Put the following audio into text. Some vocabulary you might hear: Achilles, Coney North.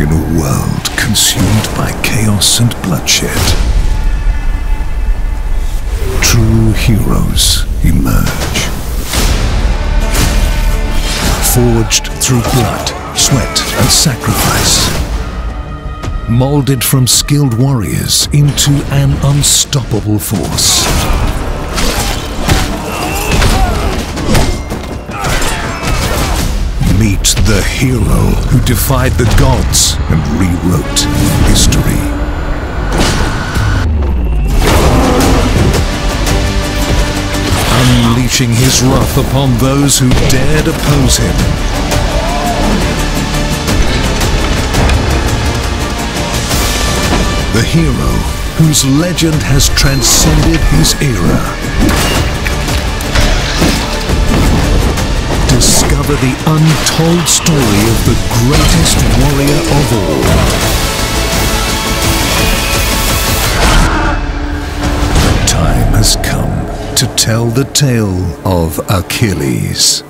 in a world consumed by chaos and bloodshed, true heroes emerge. Forged through blood, sweat and sacrifice, molded from skilled warriors into an unstoppable force. Meet the hero who defied the gods and rewrote history. Unleashing his wrath upon those who dared oppose him. The hero whose legend has transcended his era. Discover the untold story of the greatest warrior of all. The time has come to tell the tale of Achilles.